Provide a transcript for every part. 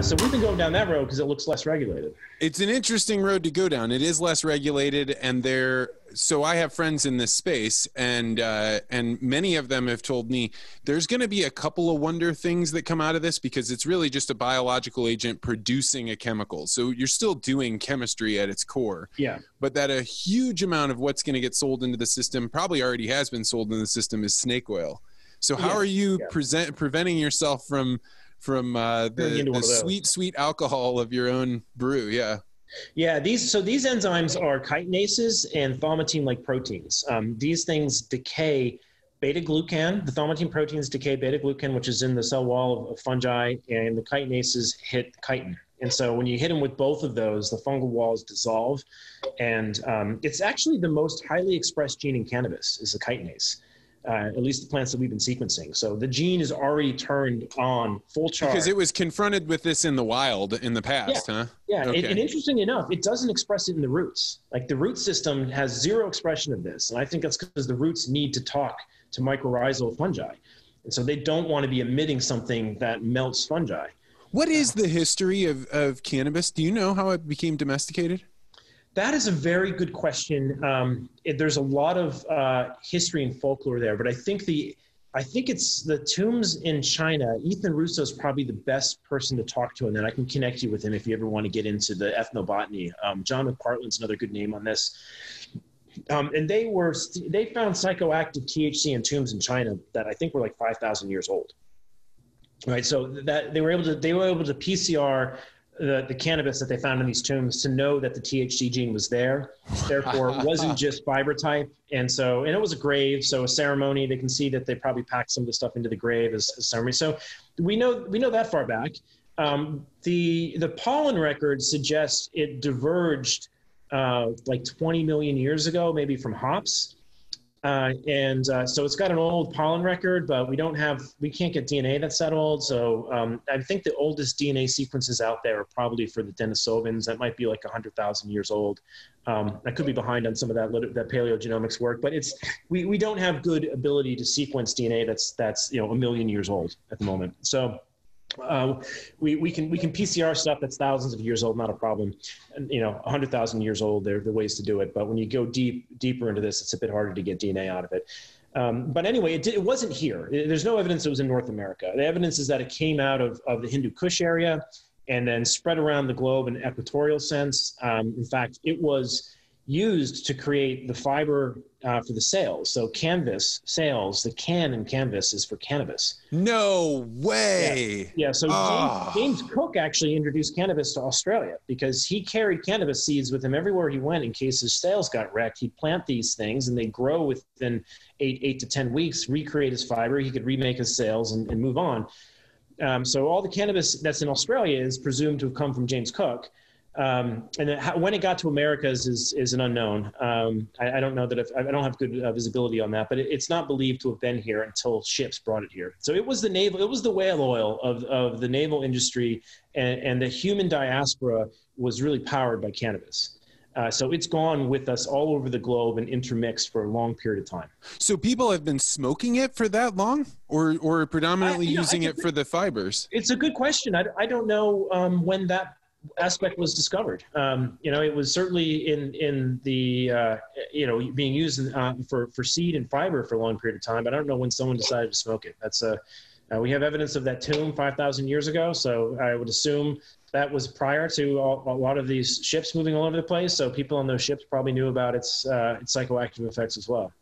So we've been going down that road because it looks less regulated. It's an interesting road to go down. It is less regulated, and so I have friends in this space, and many of them have told me there's going to be a couple of wonder things that come out of this, because it's really just a biological agent producing a chemical. So you're still doing chemistry at its core. Yeah. But that a huge amount of what's going to get sold into the system, probably already has been sold in the system, is snake oil. So how are you preventing yourself from the sweet, sweet alcohol of your own brew? Yeah. Yeah. So these enzymes are chitinases and thaumatin-like proteins. These things decay beta-glucan. The thaumatin proteins decay beta-glucan, which is in the cell wall of fungi, and the chitinases hit chitin. And so when you hit them with both of those, the fungal walls dissolve. And it's actually the most highly expressed gene in cannabis is the chitinase. At least the plants that we've been sequencing. So the gene is already turned on full charge. Because it was confronted with this in the wild in the past, huh? Yeah, okay. And interestingly enough, it doesn't express it in the roots. Like the root system has zero expression of this. And I think that's because the roots need to talk to mycorrhizal fungi. And so they don't want to be emitting something that melts fungi. What is the history of cannabis? Do you know how it became domesticated? That is a very good question. There's a lot of history and folklore there, but I think it's the tombs in China. Ethan Russo is probably the best person to talk to, and then I can connect you with him if you ever want to get into the ethnobotany. John McPartland's another good name on this. And they found psychoactive THC in tombs in China that I think were like 5,000 years old. Right, so that they were able to PCR the cannabis that they found in these tombs to know that the THC gene was there. Therefore, it wasn't just fiber type. And it was a grave. So a ceremony, they can see that they probably packed some of the stuff into the grave as a ceremony. So we know that far back. The pollen record suggests it diverged like 20 million years ago, maybe from hops. So it's got an old pollen record, but we can't get DNA that's that old. So I think the oldest DNA sequences out there are probably for the Denisovans. That might be like 100,000 years old. I could be behind on some of that paleogenomics work, but we don't have good ability to sequence DNA that's 1 million years old at the moment. So we can PCR stuff that's thousands of years old, not a problem. And, 100,000 years old, there are ways to do it. But when you go deeper into this, it's a bit harder to get DNA out of it. But anyway, it wasn't here. There's no evidence it was in North America. The evidence is that it came out of the Hindu Kush area and then spread around the globe in an equatorial sense. In fact, it was used to create the fiber for the sails. So canvas sails, the can in canvas is for cannabis. No way. Yeah. So James Cook actually introduced cannabis to Australia because he carried cannabis seeds with him everywhere he went in case his sails got wrecked. He'd plant these things and they grow within eight to 10 weeks, recreate his fiber. He could remake his sails and move on. So all the cannabis that's in Australia is presumed to have come from James Cook. When it got to Americas is an unknown. I don't know that I don't have good visibility on that, but it's not believed to have been here until ships brought it here. So it was the whale oil of the naval industry, and the human diaspora was really powered by cannabis. So it's gone with us all over the globe and intermixed for a long period of time. So people have been smoking it for that long, or predominantly using it for the fibers? It's a good question. I don't know when that aspect was discovered. It was certainly in the being used for seed and fiber for a long period of time, but I don't know when someone decided to smoke it. That's we have evidence of that tomb 5,000 years ago, so I would assume that was prior to a lot of these ships moving all over the place, so people on those ships probably knew about its psychoactive effects as well.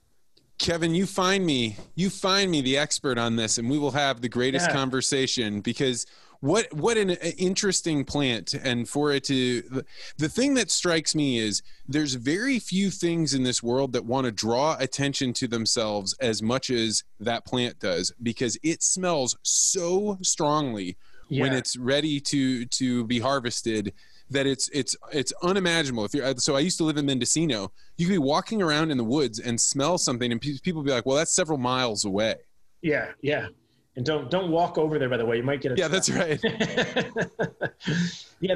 Kevin, you find me the expert on this, and we will have the greatest conversation, because what an interesting plant. And the thing that strikes me is there's very few things in this world that want to draw attention to themselves as much as that plant does, because it smells so strongly when it's ready to be harvested that it's unimaginable. So I used to live in Mendocino. You could be walking around in the woods and smell something and people would be like, well, that's several miles away. Yeah. Yeah. And don't walk over there, by the way. You might get a trap. That's right.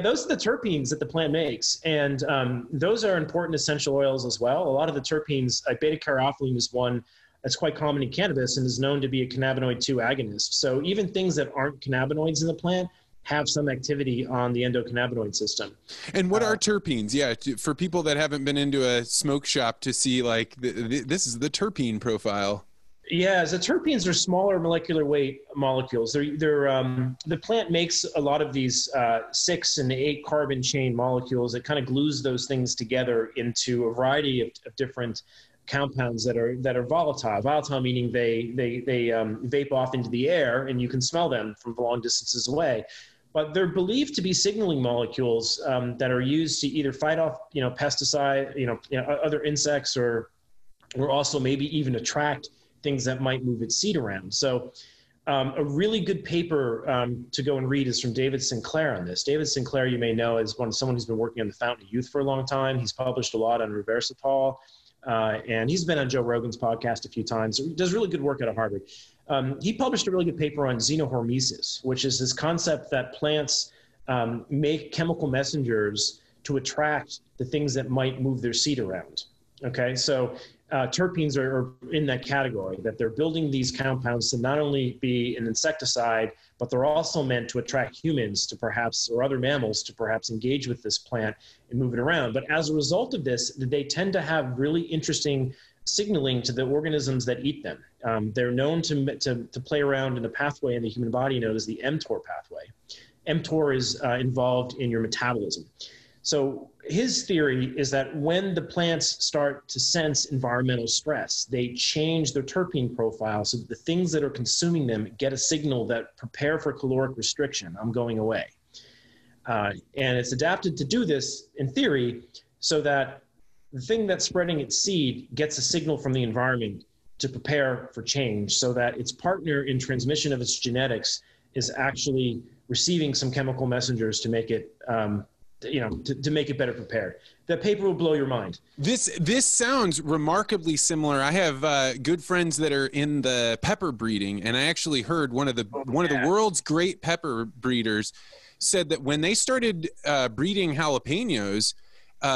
Those are the terpenes that the plant makes. And those are important essential oils as well. A lot of the terpenes, like beta-caryophyllene is one that's quite common in cannabis and is known to be a cannabinoid 2 agonist. So even things that aren't cannabinoids in the plant have some activity on the endocannabinoid system. And what are terpenes? Yeah, for people that haven't been into a smoke shop to see, like, this is the terpene profile. Yeah, so terpenes are smaller molecular weight molecules. The plant makes a lot of these 6 and 8 carbon chain molecules. It kind of glues those things together into a variety of different compounds that are volatile. Volatile meaning they vape off into the air and you can smell them from long distances away. But they're believed to be signaling molecules that are used to either fight off, pesticide, other insects, or also maybe even attract things that might move its seed around. So a really good paper to go and read is from David Sinclair on this. David Sinclair, you may know, is someone who's been working on the Fountain of Youth for a long time. He's published a lot on reversitol, and he's been on Joe Rogan's podcast a few times. He does really good work out of Harvard. He published a really good paper on xenohormesis, which is this concept that plants make chemical messengers to attract the things that might move their seed around. Okay, so terpenes are in that category, that they're building these compounds to not only be an insecticide, but they're also meant to attract humans to perhaps, or other mammals to perhaps engage with this plant and move it around. But as a result of this, they tend to have really interesting signaling to the organisms that eat them. They're known to play around in the pathway in the human body known as the mTOR pathway. mTOR is involved in your metabolism. So his theory is that when the plants start to sense environmental stress, they change their terpene profile so that the things that are consuming them get a signal that prepare for caloric restriction. I'm going away. And it's adapted to do this, in theory, so that the thing that's spreading its seed gets a signal from the environment to prepare for change, so that its partner in transmission of its genetics is actually receiving some chemical messengers to make it to make it better prepared. That paper will blow your mind. This sounds remarkably similar. I have good friends that are in the pepper breeding, and I actually heard one of the world's great pepper breeders said that when they started breeding jalapenos,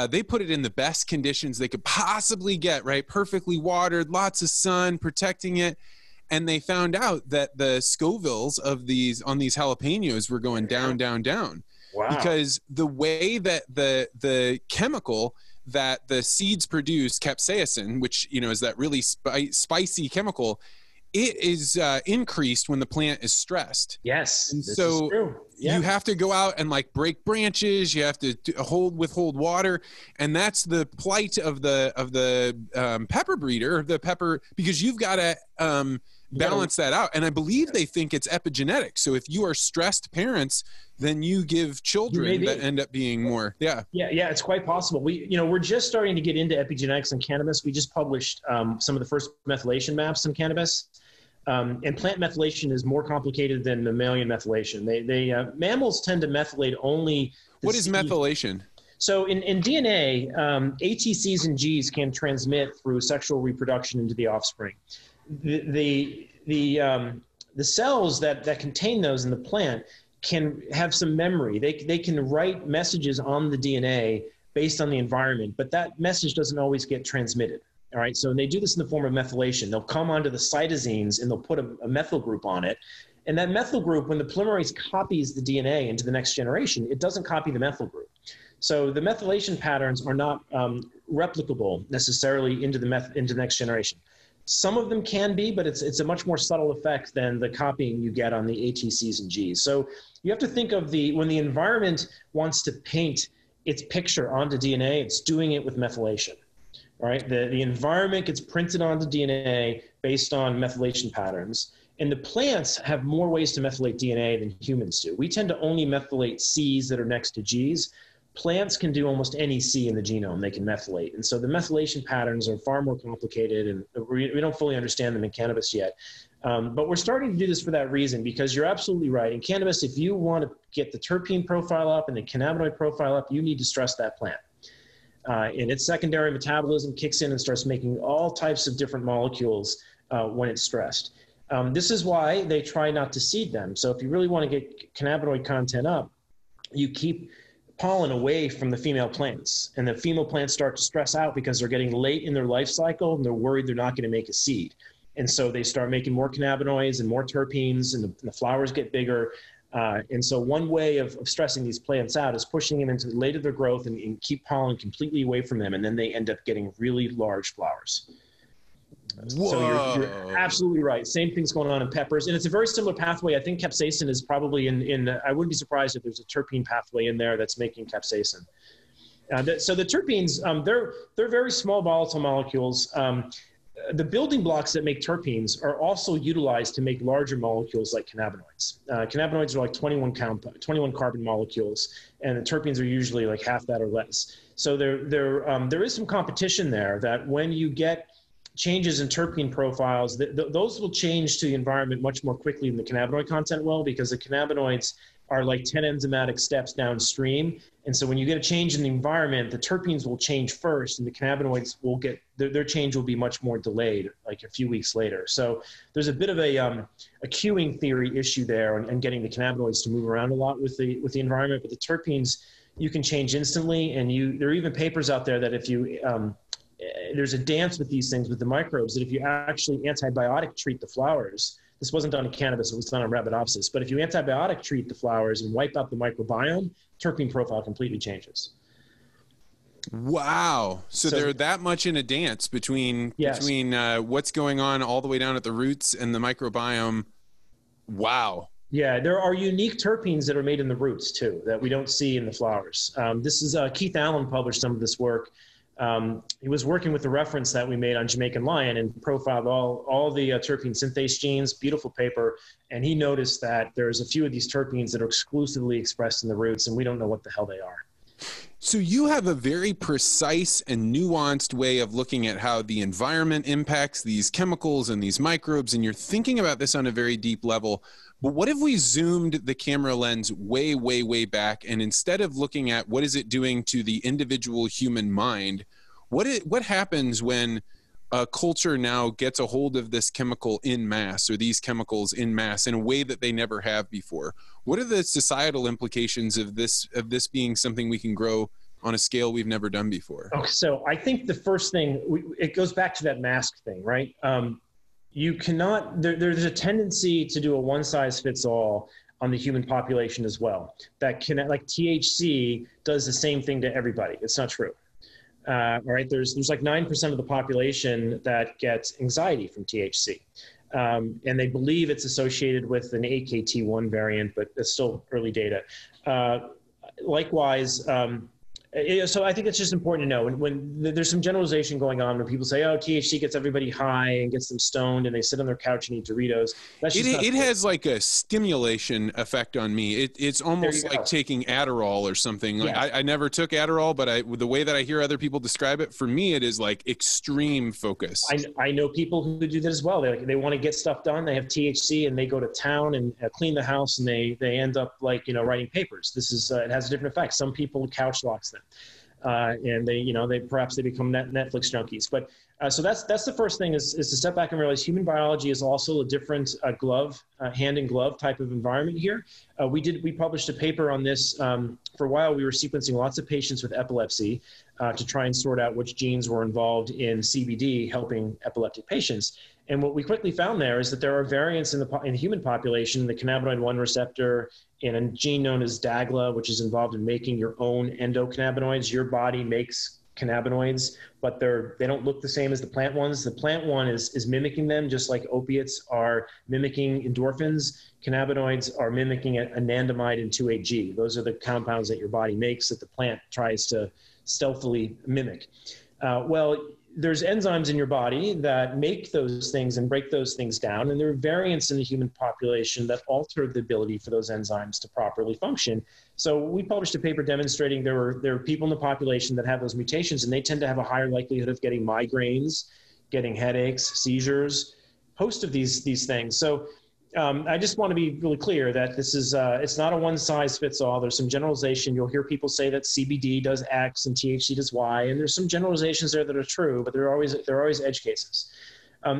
they put it in the best conditions they could possibly get, right? Perfectly watered, lots of sun, protecting it. And they found out that the Scovilles on these jalapenos were going down, down, down. Wow. Because the way that the chemical that the seeds produce, capsaicin, which is that really spicy chemical, it is increased when the plant is stressed. Yes, and so is true. Yeah. You have to go out and break branches. You have to withhold water, and that's the plight of the pepper breeder, because you've got to balance that out. And I believe they think it's epigenetic. So if you are stressed parents, then you give children that end up being more. Yeah. Yeah. Yeah. It's quite possible. We're just starting to get into epigenetics and cannabis. We just published some of the first methylation maps in cannabis. And plant methylation is more complicated than mammalian methylation. Mammals tend to methylate only. What is methylation? So in DNA, ATCs and Gs can transmit through sexual reproduction into the offspring. The cells that contain those in the plant can have some memory. They can write messages on the DNA based on the environment, but that message doesn't always get transmitted. All right, so they do this in the form of methylation. They'll come onto the cytosines and they'll put a methyl group on it. And that methyl group, when the polymerase copies the DNA into the next generation, it doesn't copy the methyl group. So the methylation patterns are not replicable necessarily into the next generation. Some of them can be, but it's a much more subtle effect than the copying you get on the ATCs and Gs. So you have to think of when the environment wants to paint its picture onto DNA, it's doing it with methylation, right? The environment gets printed onto DNA based on methylation patterns, and the plants have more ways to methylate DNA than humans do. We tend to only methylate Cs that are next to Gs. Plants can do almost any C in the genome. They can methylate. And so the methylation patterns are far more complicated, and we don't fully understand them in cannabis yet. But we're starting to do this for that reason, because you're absolutely right. In cannabis, if you want to get the terpene profile up and the cannabinoid profile up, you need to stress that plant. And its secondary metabolism kicks in and starts making all types of different molecules when it's stressed. This is why they try not to seed them. So if you really want to get cannabinoid content up, you keep pollen away from the female plants, and the female plants start to stress out because they're getting late in their life cycle and they're worried they're not going to make a seed. And so they start making more cannabinoids and more terpenes, and the flowers get bigger. And so one way of stressing these plants out is pushing them into the late of their growth and keep pollen completely away from them, and then they end up getting really large flowers. Whoa. So you're absolutely right. Same thing's going on in peppers, and it's a very similar pathway. I think capsaicin is probably in I wouldn't be surprised if there's a terpene pathway in there that's making capsaicin. So the terpenes, they're very small volatile molecules. The building blocks that make terpenes are also utilized to make larger molecules like cannabinoids. Cannabinoids are like 21 carbon molecules, and the terpenes are usually like half that or less. So there is some competition there that when you get changes in terpene profiles, those will change to the environment much more quickly than the cannabinoid content will, because the cannabinoids are like 10 enzymatic steps downstream. And so when you get a change in the environment, the terpenes will change first, and the cannabinoids will get, their change will be much more delayed, like a few weeks later. So there's a bit of a queuing theory issue there, and getting the cannabinoids to move around a lot with the environment, but the terpenes, you can change instantly. And there are even papers out there that if you, there's a dance with these things, with the microbes, that if you actually antibiotic treat the flowers, this wasn't done in cannabis, it was done on Arabidopsis, but if you antibiotic treat the flowers and wipe out the microbiome, terpene profile completely changes. Wow. So they're that much in a dance between, yes, between what's going on all the way down at the roots and the microbiome. Wow. Yeah, there are unique terpenes that are made in the roots too, that we don't see in the flowers. This is Keith Allen published some of this work. He was working with the reference that we made on Jamaican Lion and profiled all the terpene synthase genes, beautiful paper, and he noticed that there's a few of these terpenes that are exclusively expressed in the roots, and we don't know what the hell they are. So you have a very precise and nuanced way of looking at how the environment impacts these chemicals and these microbes, and you're thinking about this on a very deep level. But what if we zoomed the camera lens way, way, way back, and instead of looking at what is it doing to the individual human mind, what happens when a culture now gets a hold of this chemical in mass, or these chemicals in mass, in a way that they never have before? What are the societal implications of this being something we can grow on a scale we've never done before? Okay, so I think the first thing, it goes back to that mask thing, right? You cannot, there's a tendency to do a one-size-fits-all on the human population as well. That can, like THC does the same thing to everybody. It's not true. All right, there's like 9% of the population that gets anxiety from THC. And they believe it's associated with an AKT1 variant, but it's still early data. Likewise, so I think it's just important to know when there's some generalization going on when people say, oh, THC gets everybody high and gets them stoned and they sit on their couch and eat Doritos. That's just it has like a stimulation effect on me. It's almost like taking Adderall or something. Like, yeah. I never took Adderall, but the way that I hear other people describe it, for me, it is like extreme focus. I know people who do that as well. They want to get stuff done. They have THC and they go to town and clean the house, and they end up like, you know, writing papers. This is, it has a different effect. Some people couch locks them. And they, you know, perhaps they become Netflix junkies. But so that's the first thing is to step back and realize human biology is also a different hand in glove type of environment here. We published a paper on this. For a while, we were sequencing lots of patients with epilepsy to try and sort out which genes were involved in CBD helping epileptic patients. And what we quickly found there is that there are variants in the human population, the cannabinoid 1 receptor, and a gene known as DAGLA, which is involved in making your own endocannabinoids. Your body makes cannabinoids, but they don't look the same as the plant ones. The plant one is mimicking them, just like opiates are mimicking endorphins. Cannabinoids are mimicking anandamide and 2,8-G. Those are the compounds that your body makes that the plant tries to stealthily mimic. There's enzymes in your body that make those things and break those things down, and there are variants in the human population that alter the ability for those enzymes to properly function. So we published a paper demonstrating there were people in the population that have those mutations, and they tend to have a higher likelihood of getting migraines, getting headaches, seizures, host of these things. So I just want to be really clear that this is, it's not a one-size-fits-all. There's some generalization. You'll hear people say that CBD does X and THC does Y, and there's some generalizations there that are true, but they're always edge cases.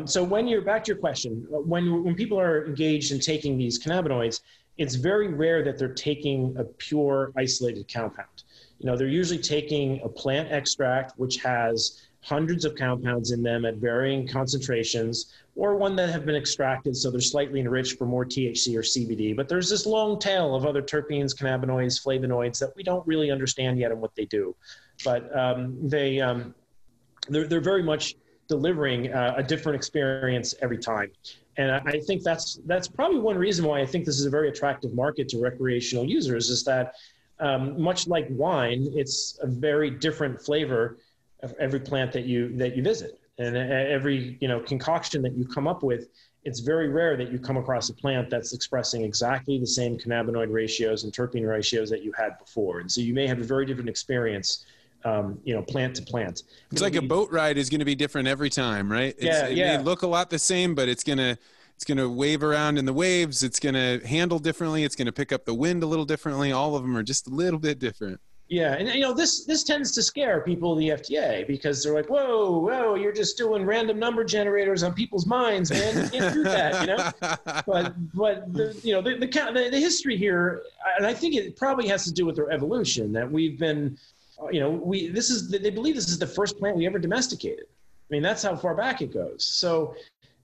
So when you're, back to your question, when people are engaged in taking these cannabinoids, it's very rare that they're taking a pure isolated compound. You know, they're usually taking a plant extract, which has hundreds of compounds in them at varying concentrations, or one that have been extracted so they're slightly enriched for more THC or CBD. But there's this long tail of other terpenes, cannabinoids, flavonoids that we don't really understand yet and what they do. But they're very much delivering a different experience every time. And I think that's probably one reason why I think this is a very attractive market to recreational users, is that much like wine, it's a very different flavor of every plant that you visit. And every concoction that you come up with, it's very rare that you come across a plant that's expressing exactly the same cannabinoid ratios and terpene ratios that you had before. And so you may have a very different experience, plant to plant. It's like a boat ride is going to be different every time, right? It may look a lot the same, but it's going to wave around in the waves. It's going to handle differently. It's going to pick up the wind a little differently. All of them are just a little bit different. Yeah, and this tends to scare people in the FDA, because they're like, whoa, you're just doing random number generators on people's minds, man. You can't do that, But the history here, and I think it probably has to do with their evolution, that we've been, they believe this is the first plant we ever domesticated. I mean, that's how far back it goes. So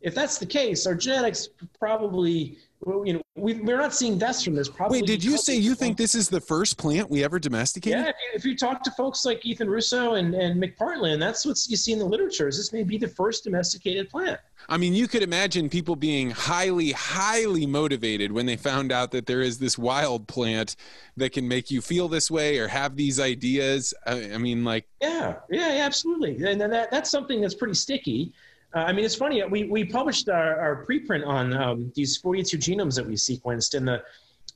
if that's the case, our genetics probably, we're not seeing deaths from this. Probably. Wait, did you say you think this is the first plant we ever domesticated? Yeah, if you talk to folks like Ethan Russo and McPartland, that's what you see in the literature, is this may be the first domesticated plant. I mean, you could imagine people being highly, highly motivated when they found out that there is this wild plant that can make you feel this way or have these ideas. I mean, like. Yeah, absolutely. And that's something that's pretty sticky. I mean, it's funny, we published our preprint on these 42 genomes that we sequenced, and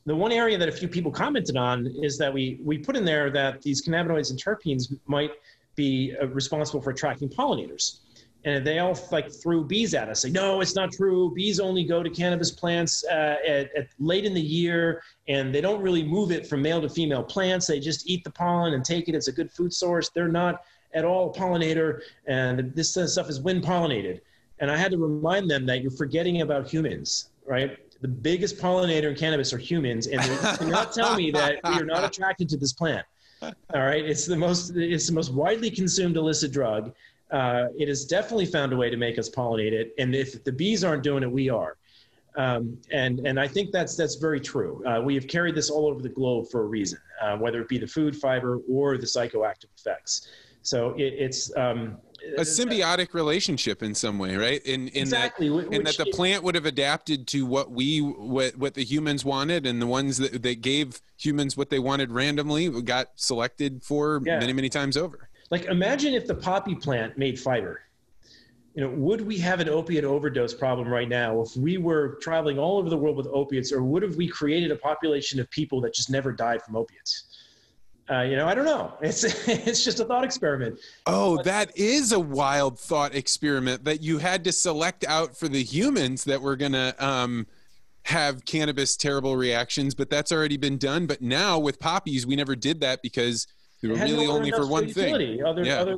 the one area that a few people commented on is that we put in there that these cannabinoids and terpenes might be responsible for attracting pollinators. And they all threw bees at us, like, no, it's not true. Bees only go to cannabis plants at late in the year, and they don't really move it from male to female plants. They just eat the pollen and take it. It's a good food source. They're not at all pollinator, and this stuff is wind pollinated. And I had to remind them that you're forgetting about humans, right? The biggest pollinator in cannabis are humans, and they cannot tell me that we are not attracted to this plant. All right, it's the most widely consumed illicit drug. It has definitely found a way to make us pollinate it, and if the bees aren't doing it, we are. And I think that's very true. We have carried this all over the globe for a reason, whether it be the food fiber or the psychoactive effects. So it's a symbiotic relationship in some way, right? Exactly, that the plant would have adapted to what the humans wanted, and the ones that gave humans what they wanted randomly got selected for many, many times over. Like, imagine if the poppy plant made fiber. Would we have an opiate overdose problem right now if we were traveling all over the world with opiates, or would have we created a population of people that just never died from opiates? I don't know. It's just a thought experiment. Oh, but that is a wild thought experiment, that you had to select out for the humans that were going to have cannabis terrible reactions, but that's already been done. But now with poppies, we never did that because they were really only for one thing. Other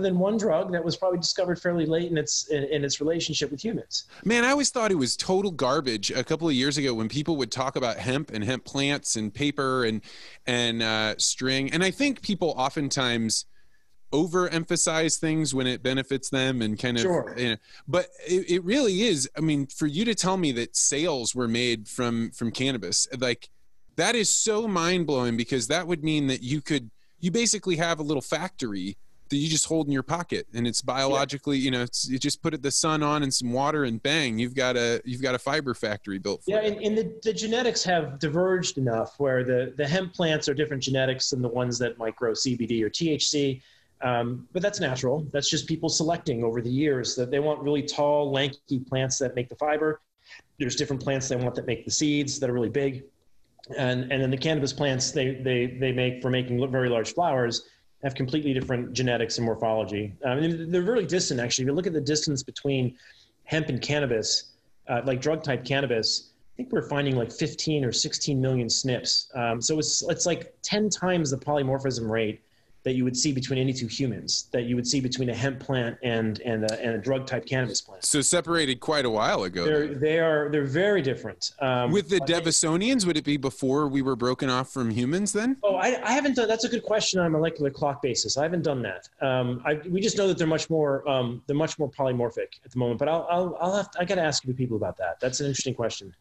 than one drug that was probably discovered fairly late in its relationship with humans. Man, I always thought it was total garbage a couple of years ago when people would talk about hemp and hemp plants and paper and string. And I think people oftentimes overemphasize things when it benefits them and kind of, but it really is. I mean, for you to tell me that sales were made from cannabis, like, that is so mind blowing, because that would mean that you basically have a little factory that you just hold in your pocket, and it's biologically, you just put the sun on and some water, and bang, you've got a fiber factory built for it. And the genetics have diverged enough where the hemp plants are different genetics than the ones that might grow CBD or THC. But that's natural. That's just people selecting over the years that they want really tall, lanky plants that make the fiber. There's different plants they want that make the seeds that are really big. And then the cannabis plants they make for making very large flowers have completely different genetics and morphology. They're really distant, actually. If you look at the distance between hemp and cannabis, like drug-type cannabis, I think we're finding like 15 or 16 million SNPs. So it's like 10 times the polymorphism rate that you would see between any two humans, that you would see between a hemp plant and a drug type cannabis plant. So separated quite a while ago. They're very different. With the Devisonians, would it be before we were broken off from humans then? Oh, I haven't done, that's a good question on a molecular clock basis. I haven't done that. We just know that they're much more polymorphic at the moment, but I'll have to, I got to ask a few people about that. That's an interesting question.